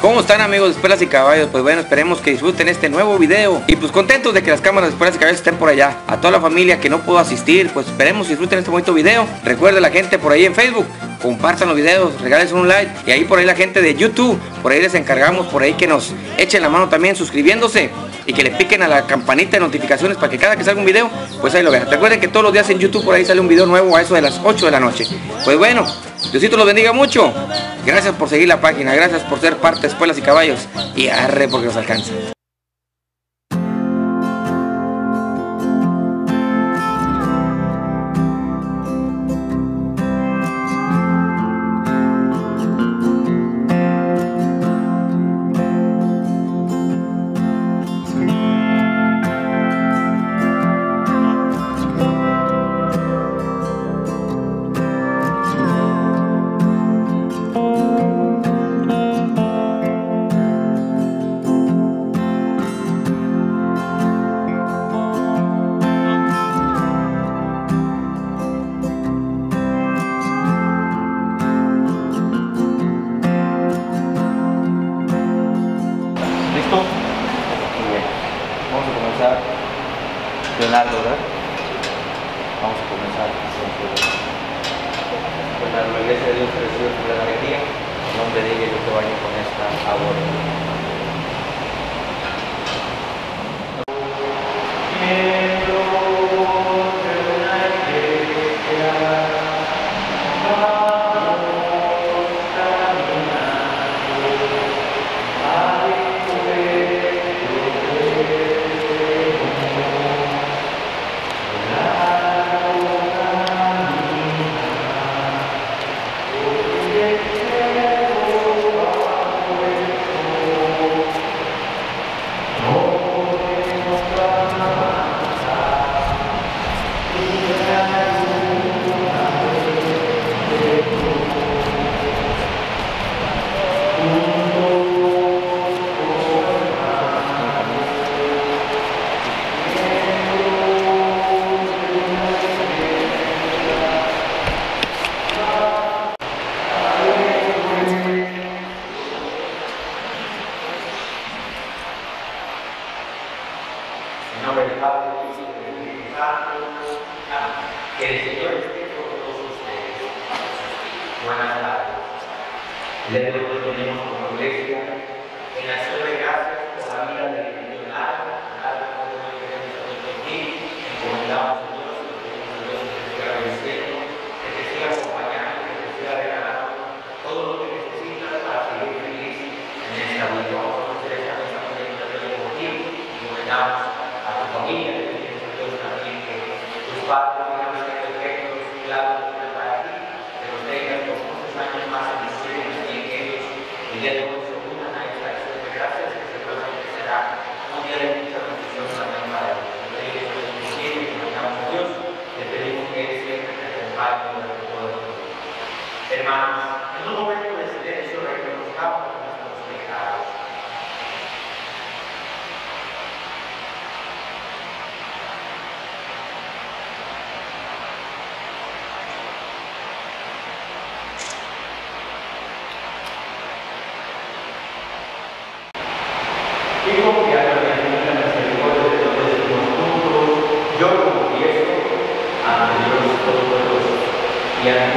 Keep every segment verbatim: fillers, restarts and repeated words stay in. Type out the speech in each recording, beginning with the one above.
¿Cómo están, amigos de Espuelas y Caballos? Pues bueno, esperemos que disfruten este nuevo video. Y pues contentos de que las cámaras de Espuelas y Caballos estén por allá. A toda la familia que no pudo asistir, pues esperemos que disfruten este bonito video. Recuerden la gente por ahí en Facebook, compartan los videos, regalen un like. Y ahí por ahí la gente de YouTube, por ahí les encargamos, por ahí que nos echen la mano también suscribiéndose. Y que le piquen a la campanita de notificaciones para que cada que salga un video, pues ahí lo vean. Recuerden que todos los días en YouTube por ahí sale un video nuevo a eso de las ocho de la noche. Pues bueno, Diosito los bendiga mucho. Gracias por seguir la página, gracias por ser parte de Espuelas y Caballos. Y arre porque nos alcanza. Leonardo, ¿verdad? Vamos a comenzar. Con la gloria de Dios que recibe por la alegría, en nombre de ella yo te baño con esta agua. Yeah.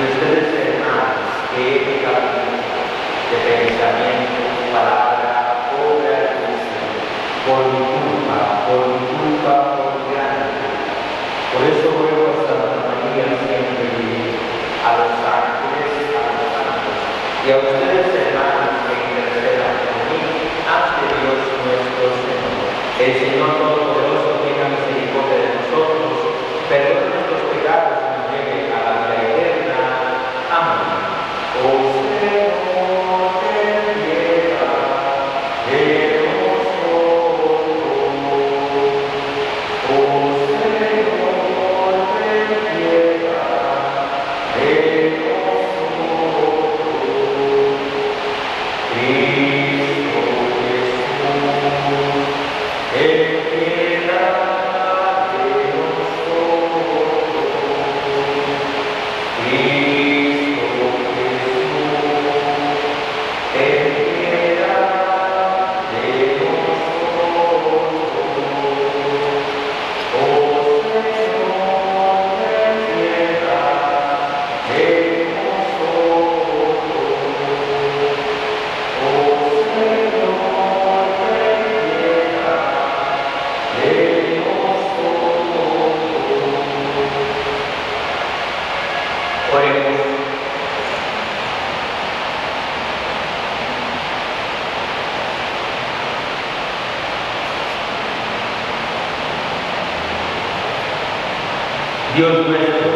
Dios nuestro,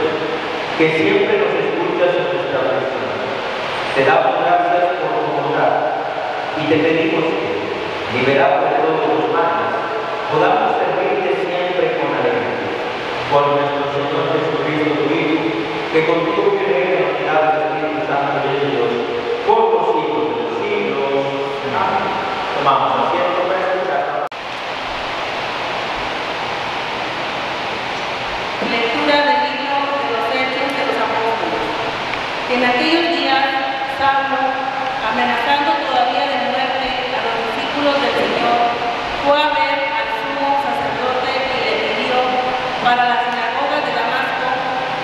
que siempre nos escuchas en nuestra oración, te damos gracias por tu bondad y te pedimos que, liberados de todos los males, podamos servirte siempre con alegría, por nuestro Señor Jesucristo, tu Hijo, que contigo cree en la unidad del Espíritu Santo de Dios, por los siglos de los siglos. Amén. Tomamos asiento para escuchar. Lectura del libro de los Hechos de los Apóstoles. En aquellos días, Saulo, amenazando todavía de muerte a los discípulos del Señor, fue a ver al sumo sacerdote y le pidió para la sinagoga de Damasco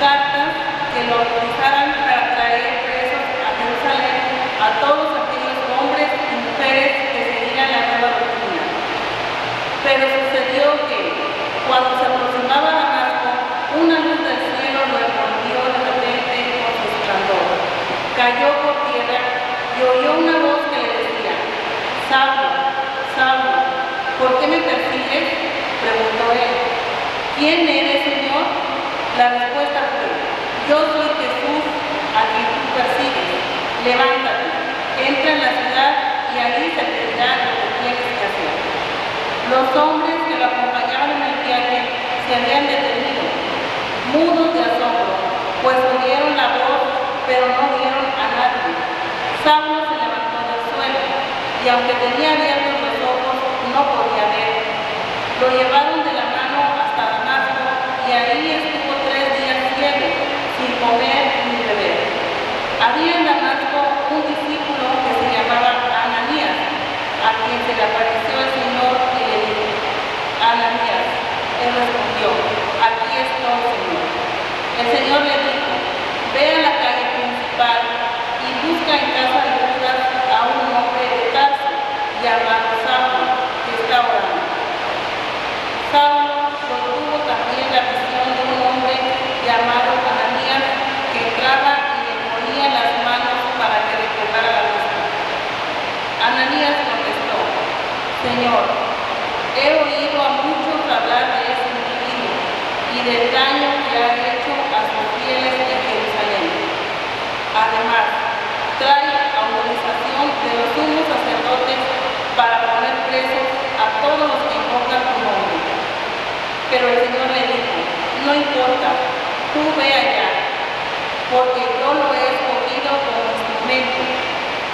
cartas que lo utilizaran para traer presos a Jerusalén a todos aquellos hombres y mujeres que seguían la nueva doctrina. Pero sucedió que, cuando se aproximaba a Damasco, una luz del cielo lo envolvió de repente con su esplendor. Cayó por tierra y oyó una voz que le decía: Saulo, Saulo, ¿por qué me persigues? Preguntó él. ¿Quién eres, Señor? La respuesta fue: Yo soy Jesús, a quien tú persigues. Levántate, entra en la ciudad y allí se te dirá lo que tienes que hacer. Los hombres que lo acompañaban en el viaje se habían detenido, mudos de asombro, pues oyeron la voz, pero no vieron a nadie. Saulo se levantó del suelo y, aunque tenía abiertos los ojos, no podía ver. Lo llevaron de la mano hasta Damasco y ahí estuvo tres días ciego, sin comer ni beber. Había en Damasco un discípulo que se llamaba Ananías, a quien se le apareció el Señor y le dijo: Ananías. Él respondió: Aquí estoy, Señor. El Señor le dijo: Ve a la calle principal y busca en casa de Judas a un hombre de Tarso llamado Saulo, que está orando. Saulo obtuvo también la visión de un hombre llamado Ananías, que entraba y le ponía las manos para que recobrara la luz. Ananías contestó: Señor, he oído a muchos hablar de ese individuo y del daño que ha hecho a sus fieles en Jerusalén. Además, trae autorización de los sumos sacerdotes para poner presos a todos los que invocan tu nombre. Pero el Señor le dijo: No importa, tú ve allá, porque yo lo he escogido como instrumento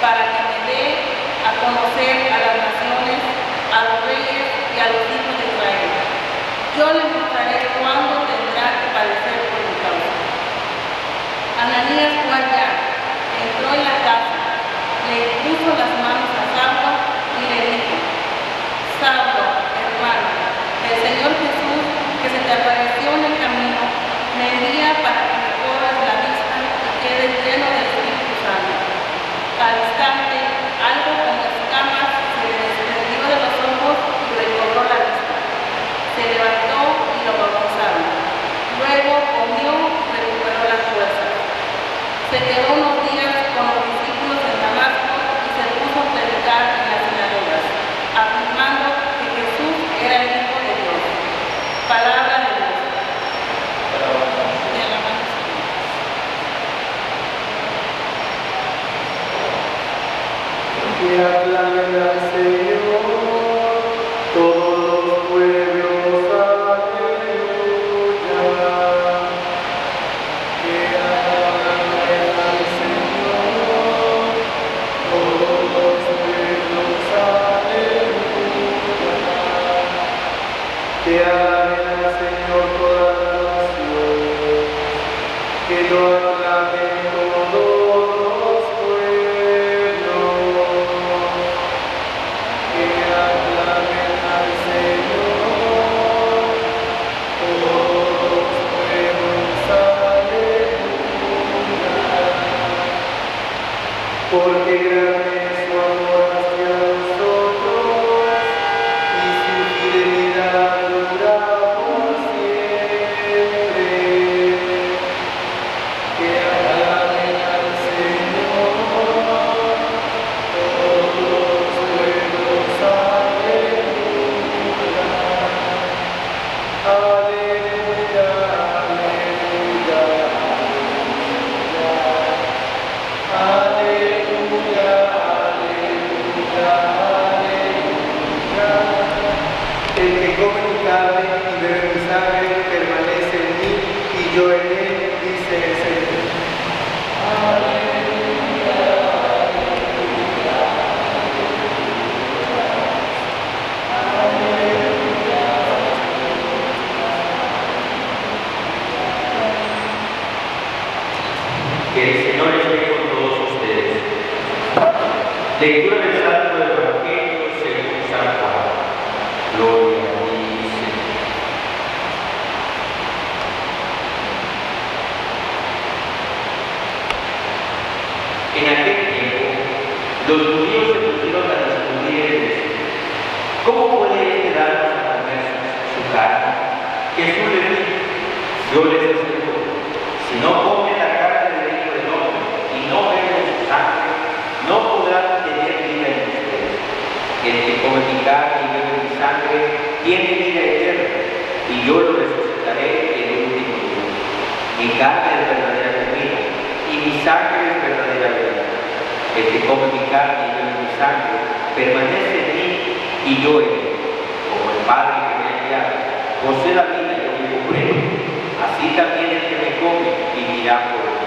para que me dé a conocer a las naciones, a los reyes y a los hijos de Israel. Yo le mostraré cuándo tendrá que padecer por mi causa. Ananías fue allá, entró en la casa, le puso las manos a Saulo y le dijo: Saulo, hermano, el Señor Jesús, que se te apareció en el camino, me envía para que recobres la vista y quedes lleno del Espíritu Santo. Al instante, algo con las camas se le desprendió de los ojos y recobró la vista. Se levantó y lo bautizaron. Luego comió y recuperó las fuerzas. Se quedó unos días con los discípulos en Damasco y se puso a predicar en las sinagogas, afirmando que Jesús era el Hijo de Dios. Palabra de Dios. Y aclamen al Señor todos los pueblos, aleluya. Y aclamen al Señor todos los pueblos, aleluya. Y aclamen al Señor todas las naciones, que lo aclamen todos. Porque grande es tu amor hacia nosotros y su fidelidad dura. El que come mi carne y bebe mi sangre permanece en mí y yo en él, dice el Señor. Aleluya, aleluya, aleluya, aleluya. Que el Señor esté con todos ustedes. Lectura del Santo Evangelio según San Juan. Gloria a ti, Señor. En aquel tiempo, los judíos se pusieron a discutir y decir: ¿Cómo puede este darnos a comer su carne? Jesús les dijo: Yo les aseguro, si no comen la carne del Hijo del Hombre y no beben su sangre, no podrán tener vida en ustedes. El que come mi carne y bebe mi sangre tiene vida eterna, y yo lo resucitaré en el último día. Mi carne es verdadera comida, y mi sangre es verdadera bebida. El que come mi carne y bebe mi sangre permanece en mí, y yo en él. Como el Padre que me ha enviado posee la vida y yo vivo por él, así también el que me come vivirá por él.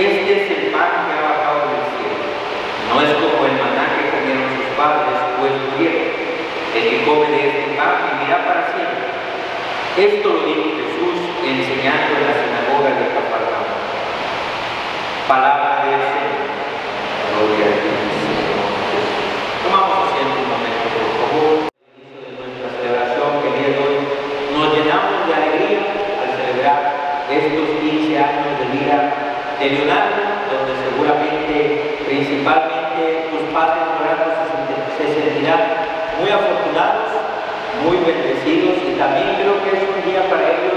Este es el pan que ha bajado del cielo. No es como el maná que comieron sus padres, pues murieron. El que come de este pan vivirá para siempre. Esto lo dijo Jesús enseñando en la sinagoga de Cafarnaúm. Palabra del Señor. Gloria a ti, Señor Jesús. Tomamos asiento un momento, por favor. En el inicio de nuestra celebración, que el día de hoy nos llenamos de alegría al celebrar estos quince años de vida de Leonardo, donde seguramente, principalmente, tus padres morados se sentirán muy afortunados, muy bendecidos, y también creo que es un día para ellos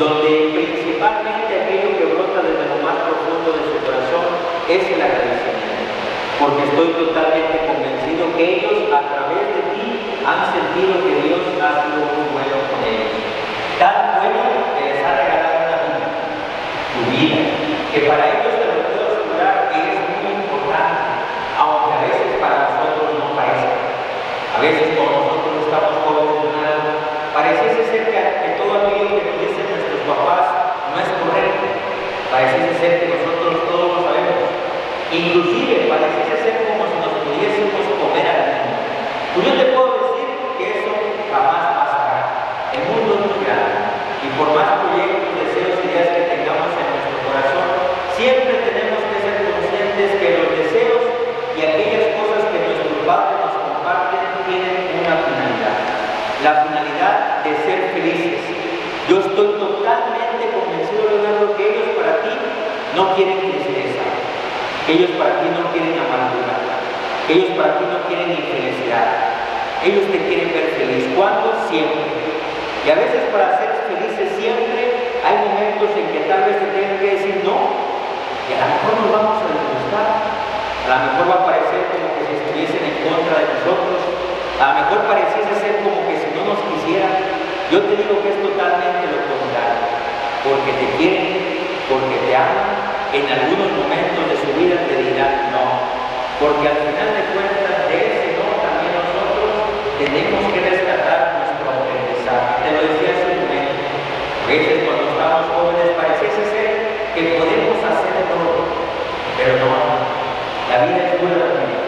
donde principalmente aquello que brota desde lo más profundo de su corazón es el agradecimiento, porque estoy totalmente convencido que ellos a través de ti han sentido que Dios ha sido muy bueno con ellos, tan bueno que les ha regalado una vida, tu vida, que para ellos te lo puedo asegurar que es muy importante, aunque a veces para nosotros no parece. A veces cuando nosotros estamos jóvenes, pareciese ser que, que todo aquello que nos dicen nuestros papás no es correcto. Pareciese ser que nosotros todos lo sabemos. Inclusive pareciese ser como si nos pudiésemos comer a la niña. Pues yo te puedo decir que eso jamás pasará. El mundo es muy grande. Y por más proyectos, deseos, ideas que tengamos en nuestro corazón, siempre tenemos que ser conscientes que los deseos y aquellas cosas que nuestros padres nos comparten tienen una finalidad, la finalidad de ser felices. Yo estoy totalmente convencido, Leonardo, que ellos para ti no quieren tristeza, ellos para ti no quieren amargura, ellos para ti no quieren infelicidad, ellos te quieren ver feliz. ¿Cuándo? Siempre. Y a veces para ser felices siempre hay momentos en que tal vez te tengan que decir no, y a lo mejor nos vamos a disgustar, a lo mejor va a parecer como que si estuviesen en contra de nosotros, a lo mejor pareciese ser como que si no nos quisieran. Yo te digo que es totalmente lo contrario, porque te quieren, porque te aman, en algunos momentos de su vida te dirán no, porque al final de cuentas de ese no también nosotros tenemos que rescatar nuestro aprendizaje. Te lo decía hace un momento, a veces cuando estamos jóvenes pareciese ser que podemos hacer todo, pero no. La vida es pura de vida.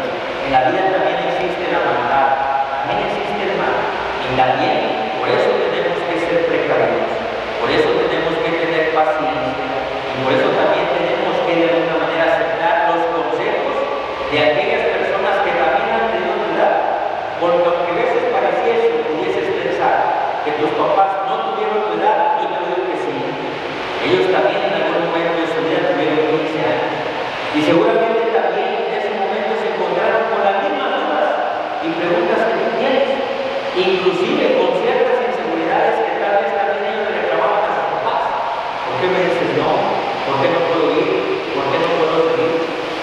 En la vida también existe la maldad, también existe el mal, y también por eso tenemos que ser precavidos, por eso tenemos que tener paciencia, y por eso también tenemos que de alguna manera aceptar los consejos de aquellas personas que también han tenido cuidado, porque aunque a veces pareciese o pudieses pensar que tus papás no tuvieron cuidado, yo te digo que sí, ellos también en algún momento de su vida tuvieron quince años, y seguramente preguntas que tú tienes, inclusive con ciertas inseguridades que tal vez también ellos le reclamaban a sus papás. ¿Por qué me dices no? ¿Por qué no puedo ir? ¿Por qué no puedo ir?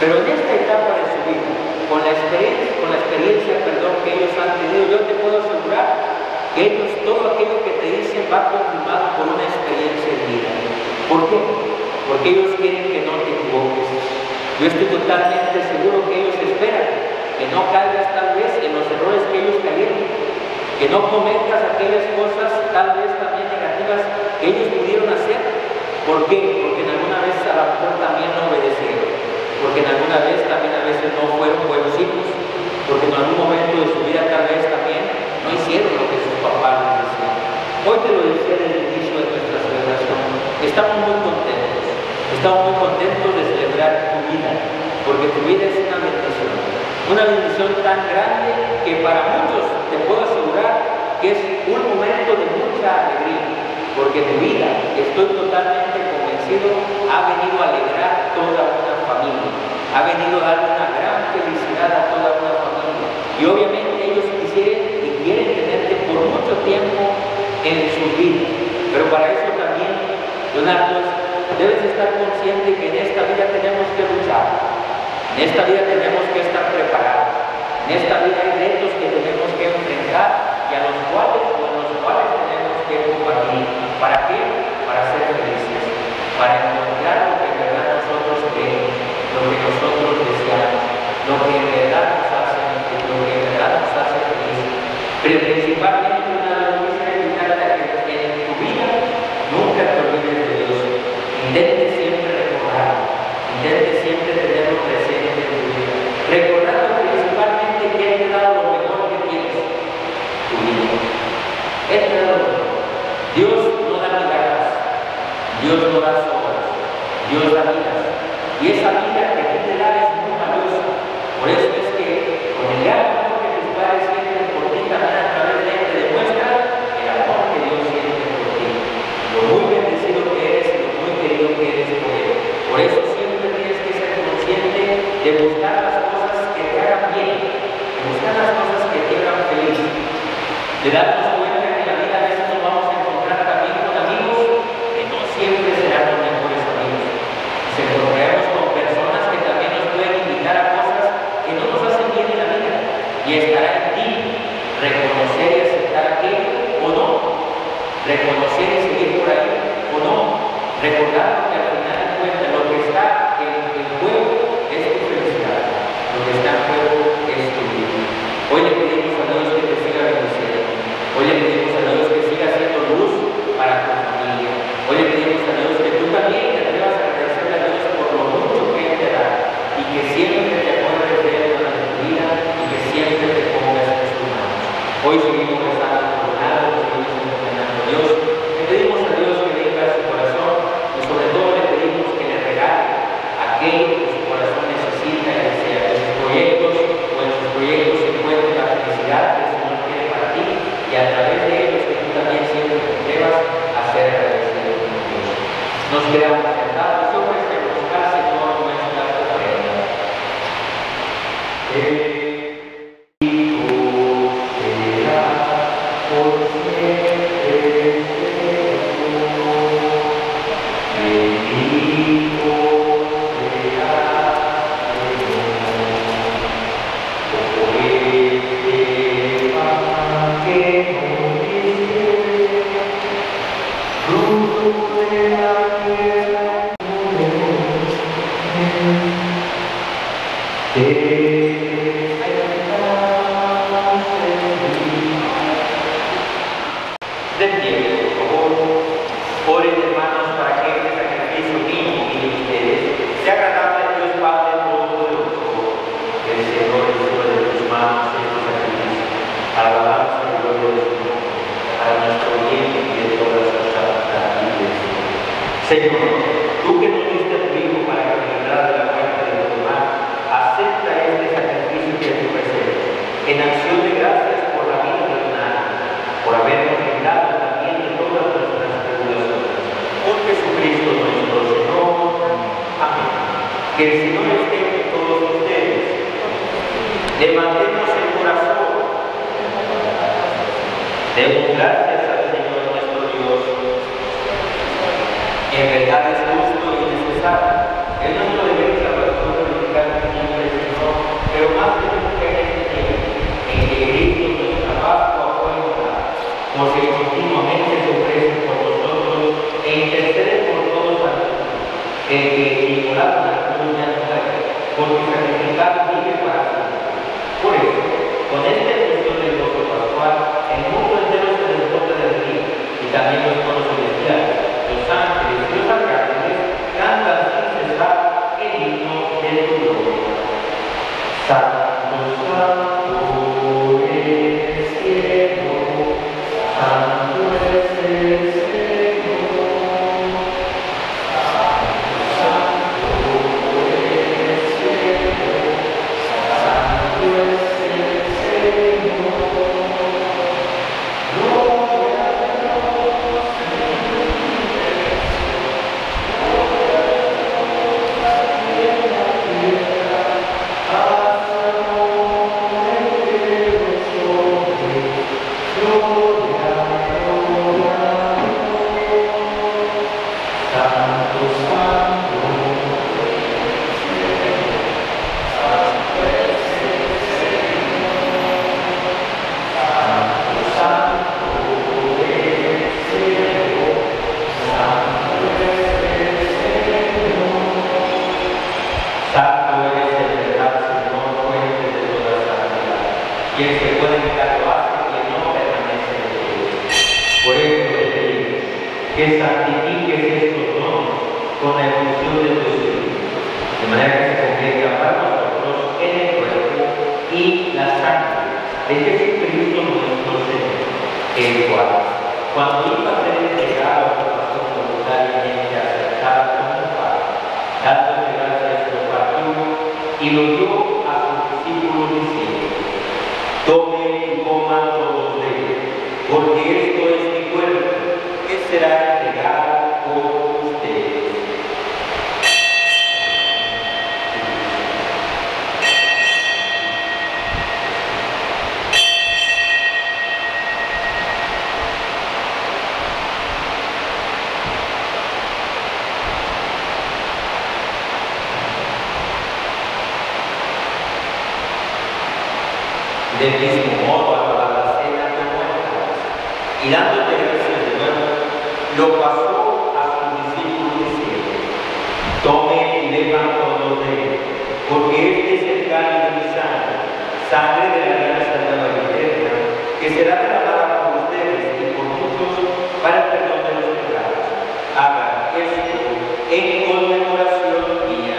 Pero en esta etapa de su vida, con la experiencia, con la experiencia perdón, que ellos han tenido, yo te puedo asegurar que ellos, todo aquello que te dicen va confirmado por una experiencia de vida. ¿Por qué? Porque ellos quieren que no te equivoques. Yo estoy totalmente seguro que ellos esperan que no caigas tal vez en los errores que ellos cayeron, que no cometas aquellas cosas tal vez también negativas que ellos pudieron hacer. ¿Por qué? Porque en alguna vez a lo mejor también no obedecieron, porque en alguna vez también a veces no fueron buenos hijos, porque en algún momento de su vida tal vez también no hicieron lo que sus papás les decían. Hoy te lo decía en el inicio de nuestra celebración, estamos muy contentos, estamos muy contentos de celebrar tu vida, porque tu vida es una bendición, una bendición tan grande que para muchos te puedo asegurar que es un momento de mucha alegría, porque tu vida, estoy totalmente convencido, ha venido a alegrar toda una familia, ha venido a dar una gran felicidad a toda una familia, y obviamente ellos quisieran y quieren tenerte por mucho tiempo en sus vidas, pero para eso también, Leonardo, debes estar consciente que en esta vida tenemos que luchar, en esta vida tenemos que estar preparados, en esta vida hay retos que tenemos que enfrentar y a los cuales, con los cuales tenemos que compartir. ¿Para qué? Para ser felices, para encontrar lo que en verdad nosotros queremos, lo que nosotros deseamos, lo que en verdad nos hace, lo que en verdad nos hace felices. Pero principalmente una de las cosas que en tu vida nunca te olvides de Dios. Intente siempre recordarlo, intente siempre tenerlo presente en tu vida. Recordando principalmente que Él te ha dado lo mejor que tienes, tu vida. Él te ha dado lo mejor. Dios no da milagros, Dios no da sombras, Dios da vidas. Y esa vida que tú te das es muy valiosa. Por eso es que con el amor que tus padres sienten por ti, también a través de él te demuestra el amor que Dios siente por ti, lo muy bendecido que eres y lo muy querido que eres por él. Por eso siempre tienes que ser consciente de buscar las cosas que te hagan bien, de buscar las cosas que te hagan feliz. De darnos cuenta que en la vida a veces nos vamos a encontrar también con amigos que no siempre serán los mejores amigos. Se Y estará en ti reconocer y aceptar aquello o no, reconocer y seguir por ahí o no, recordar que al final de cuentas lo que está en el juego es tu felicidad, lo que está en juego es tu vida. Hoy le pedimos a Dios que te siga bendiciendo, hoy le pedimos a Dios que siga siendo luz para tu familia, hoy le pedimos a Dios que tú también te atrevas a agradecerle a Dios por lo mucho que Él te da y que siempre te acuerdes de Él durante tu vida. Siempre te pongas en sus manos. Hoy seguimos rezando por nada, seguimos encomendando a Dios. Le pedimos a Dios que venga a su corazón y sobre todo le pedimos que le regale aquello que su corazón necesita y desea en sus proyectos o en sus proyectos se encuentre la felicidad que el Señor tiene para ti y a través de ellos que tú también siempre te debas a ser agradecido con Dios. Nos quedamos sentados y ofrecemos casi toda nuestra ofrenda. Por eso, con esta cuestión del voto pascual, en y también los coros celestiales, los ángeles y los arcángeles cantan sin cesar el himno de tu gloria. Santo, santo eres cielo, santo es el Señor, santo, santo eres cielo, santo es el Señor. Del mismo modo, a toda la cena que muertas, y dándote gracias de nuevo, lo pasó a sus discípulos diciendo: Tomen y beban todos de él, porque este es el cáliz de mi sangre, sangre de la alianza de la eterna, que será derramada por ustedes y por muchos para el perdón de los pecados. Hagan esto en conmemoración mía.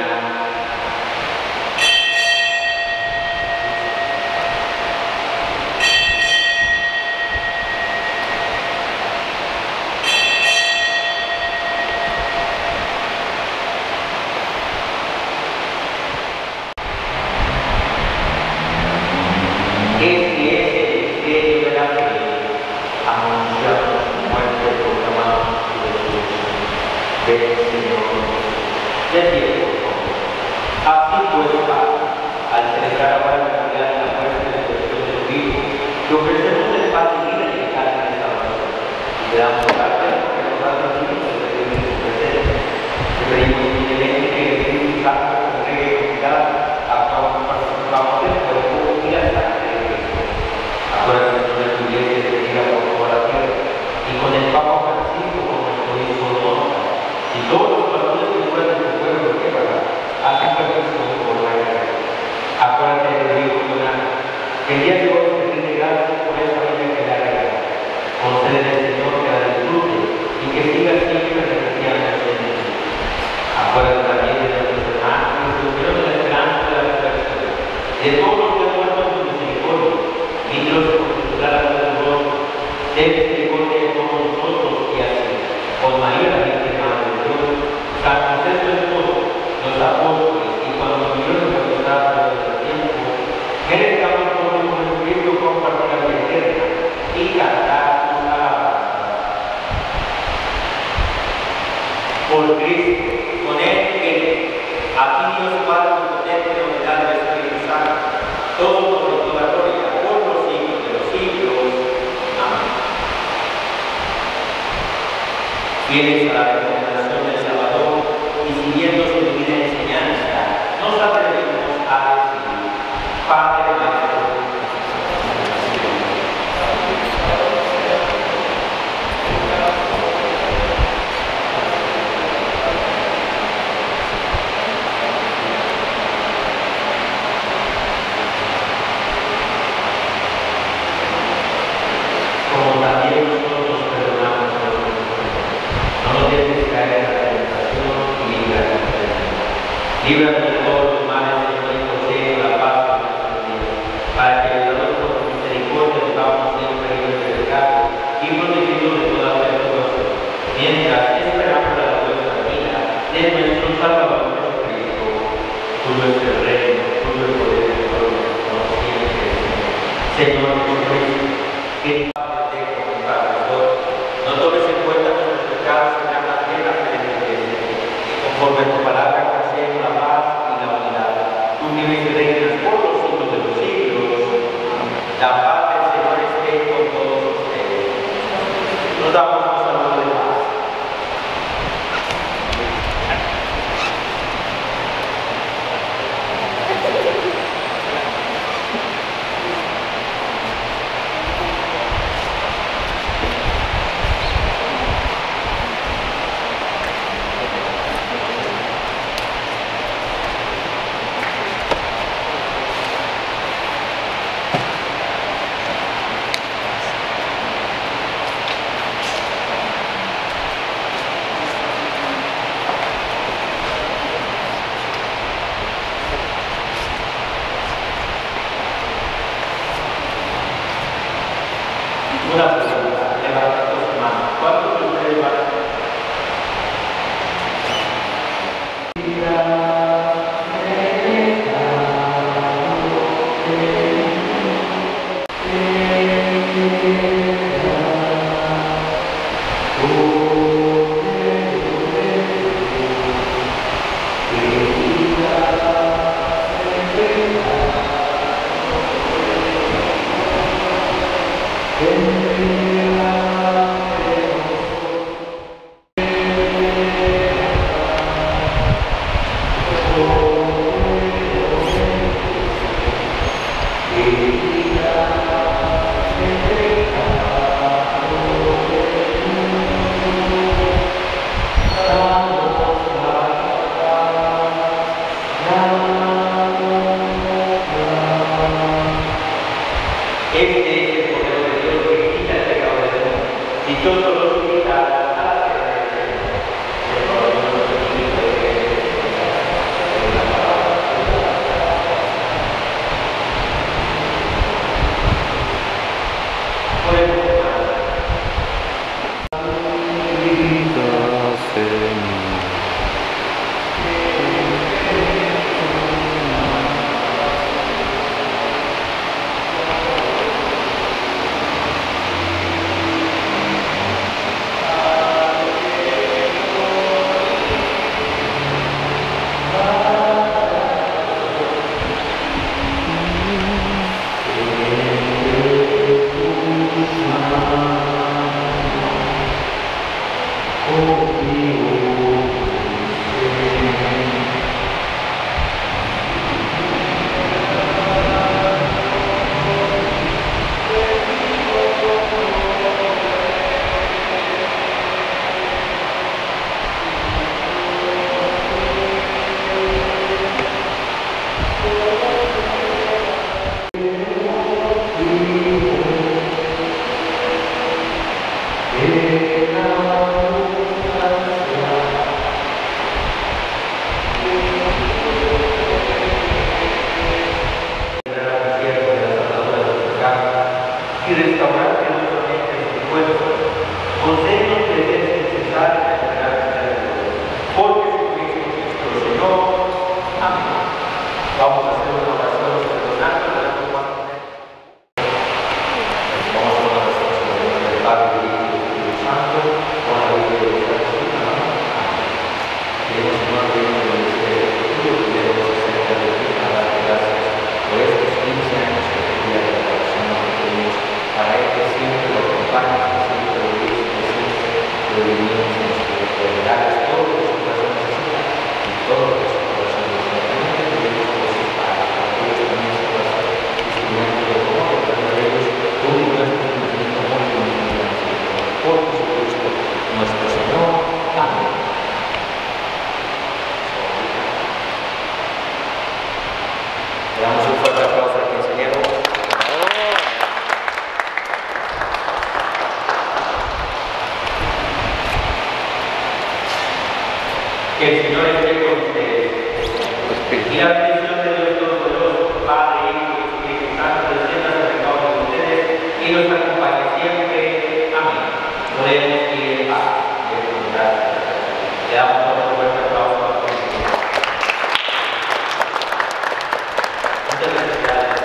Fieles a la recomendación del Salvador y siguiendo su divina enseñanza, nos atrevemos a decir: Padre nuestro. Como también nosotros perdonamos líbranos de todos los males que nos concede la paz de nuestros días, para que el amor por tu misericordia sepamos siempre libres de pecado y protegidos de toda tentación, mientras esperamos la buena vida de nuestro Salvador Jesucristo. Tú eres el reino, tú eres el poder de todos los fieles. Señor Jesucristo, que el Padre te contará a todos, no tomes en cuenta nuestros pecados en la manera que te mereces, conforme a tu palabra. La paz del Señor esté con todos ustedes. Nos damos un saludo de paz. Que el Señor esté con ustedes. Y la bendición de Dios Todopoderoso, Padre, Hijo y Espíritu Santo, descienda sobre cada uno de ustedes y nos acompañe siempre. Amén. Podemos ir en paz. Le damos otro fuerte aplauso a todos. Muchas felicidades.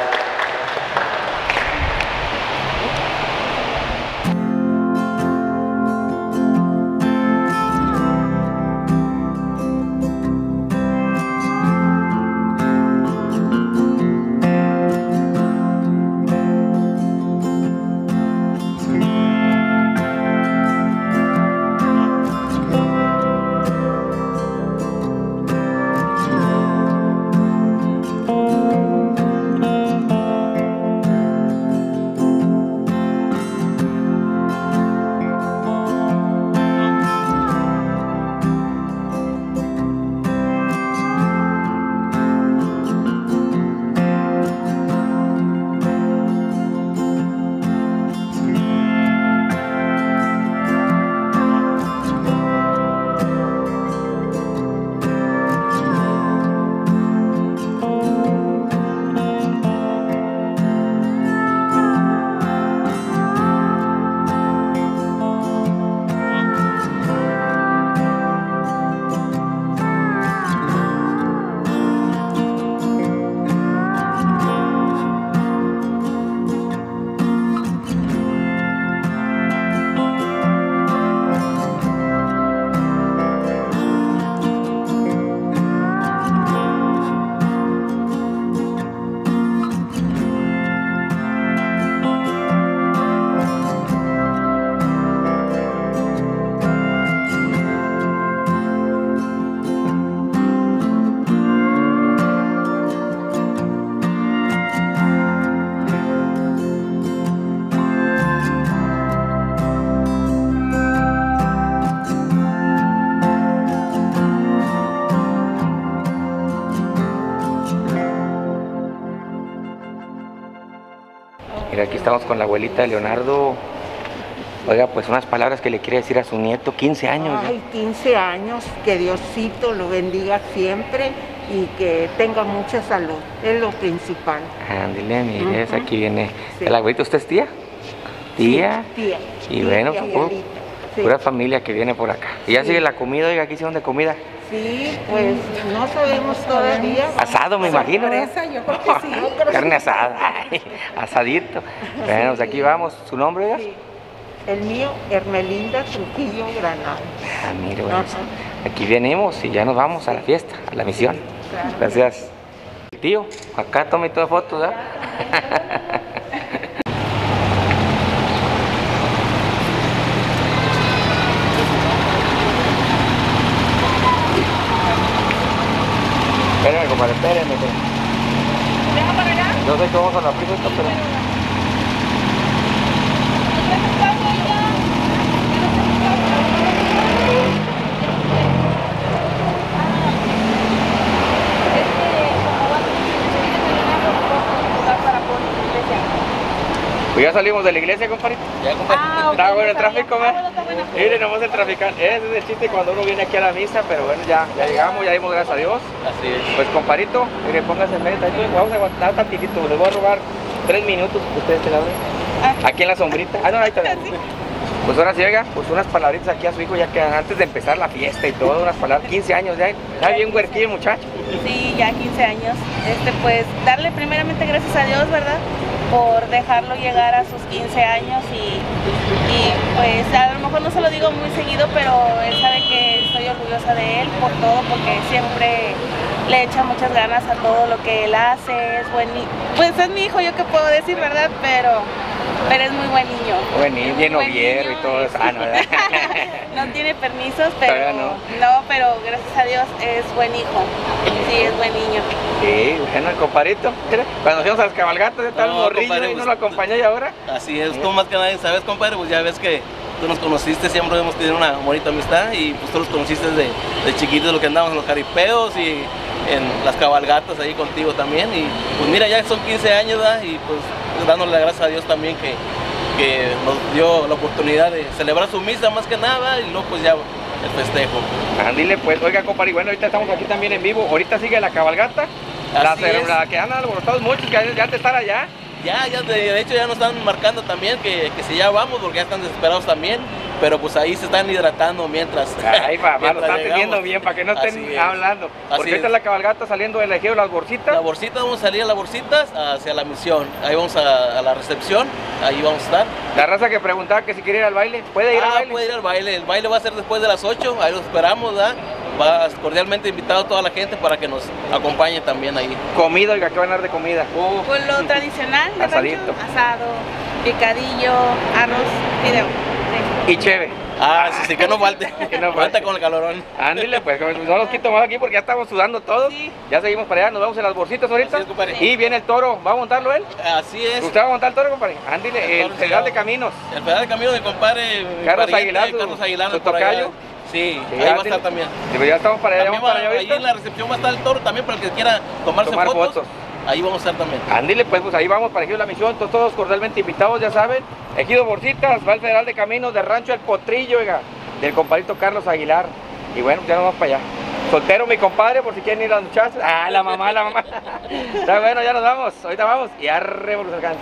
Aquí estamos con la abuelita Leonardo. Oiga, pues unas palabras que le quiere decir a su nieto, quince años. Ay, ya. quince años, que Diosito lo bendiga siempre y que tenga mucha salud, es lo principal. Ándale, mire, uh-huh. Aquí viene. Sí. ¿La abuelita usted es tía? Tía. Sí, tía. Y tía, bueno, tía, oh, sí. Pura familia que viene por acá. ¿Y ya sí. Sigue la comida? Oiga, aquí hicieron de comida. Sí, pues no sabemos todavía. Asado, me imagino, ¿eh? Yo creo que sí. Carne asada, ay, asadito. Bueno, pues aquí vamos. ¿Su nombre, oiga? Sí. El mío, Hermelinda Trujillo Granado. Ah, mire, bueno. Uh-huh. Aquí venimos y ya nos vamos a la fiesta, a la misión. Sí, claro. Gracias. El tío, acá tome todas fotos, ¿verdad? ¿Eh? Espérenme, compadre, espérenme. ¿Deja para allá? No sé cómo son las prisas, pero... Pues ya salimos de la iglesia, compadre. Ya, compadre. Ah, está bueno el tráfico, ¿eh? Miren, nomás el traficante, ese es el chiste cuando uno viene aquí a la misa, pero bueno, ya, ya llegamos, ya dimos gracias a Dios. Así es. Pues comparito, mire, póngase en meta, vamos a aguantar tantitito, les voy a robar tres minutos, ustedes te la ven. Aquí en la sombrita, ah no, ahí está. Pues ahora sí, oiga, pues unas palabritas aquí a su hijo, ya que antes de empezar la fiesta y todo, unas palabras, quince años ya, está bien huerquillo el muchacho. Sí, ya quince años, este pues darle primeramente gracias a Dios, ¿verdad? Por dejarlo llegar a sus quince años y, y pues a lo mejor no se lo digo muy seguido, pero él sabe que estoy orgullosa de él por todo, porque siempre le echa muchas ganas a todo lo que él hace, es buen niño, pues es mi hijo, yo qué puedo decir, ¿verdad? Pero, pero es muy buen niño. Buen niño, lleno viejo y todo eso. Ah, no, ¿verdad? No tiene permisos, pero no. no, pero gracias a Dios es buen hijo. Sí, es buen niño. Sí, bueno, el comparito. Cuando fuimos a las cabalgatas, está el morrillo y nos lo acompañó y ahora. Así es, tú más que nadie sabes, compadre, pues ya ves que tú nos conociste, siempre hemos tenido una bonita amistad y pues tú nos conociste de, de chiquitos, lo que andábamos en los caripeos y en las cabalgatas ahí contigo también. Y pues mira, ya son quince años, ¿verdad? Y pues dándole las gracias a Dios también que, que nos dio la oportunidad de celebrar su misa más que nada y luego pues ya el festejo. Andile pues, oiga compadre, bueno, ahorita estamos aquí también en vivo, ahorita sigue la cabalgata. Así la, la que han alborotado muchos, que ya de estar allá. Ya, ya de, de hecho ya nos están marcando también que, que si ya vamos, porque ya están desesperados también, pero pues ahí se están hidratando mientras. Ahí va, lo están teniendo bien para que no estén es. hablando. Porque ahorita es la cabalgata saliendo del Ejido de las Bolsitas. La Bolsita, vamos a salir a las Bolsitas hacia la misión, ahí vamos a, a la recepción, ahí vamos a estar. La raza que preguntaba que si quería ir al baile, ¿puede ir ah, al baile? puede ir al baile, el baile va a ser después de las ocho, ahí lo esperamos, ¿verdad? Va cordialmente invitado a toda la gente para que nos acompañe también ahí. Comida, oiga, ¿qué van a dar de comida? Oh. Pues lo tradicional de Asadito. Rancho, asado, picadillo, arroz, fideo. Sí. Y cheve. Ah, sí, sí, que no falte. Que no falte con el calorón. Ándale, pues, no los quito más aquí porque ya estamos sudando todos. Sí. Ya seguimos para allá, nos vamos en las Bolsitas ahorita. Es, sí. Y viene el toro, ¿va a montarlo él? Así es. ¿Usted va a montar el toro, compadre? Ándale, el, el Federal de Caminos. El Federal de Caminos de compadre Carlos Aguilar, Carlos Aguilar, su tocayo. Sí, sí, ahí va a estar también. Pero ya estamos para allá. También vamos va, para allá ahí en la recepción va a estar el toro también para el que quiera tomarse Tomar fotos. fotos. Ahí vamos a estar también. Ándale, pues, pues ahí vamos para Ejido de la Misión, todos cordialmente invitados, ya saben. Ejido Bolsitas, va el Federal de Caminos de Rancho El Potrillo, oiga, del compadrito Carlos Aguilar. Y bueno, ya nos vamos para allá. Soltero mi compadre, por si quieren ir a las muchachas. Ah, la mamá, la mamá. Está bueno, ya nos vamos, ahorita vamos y arre nos alcanza.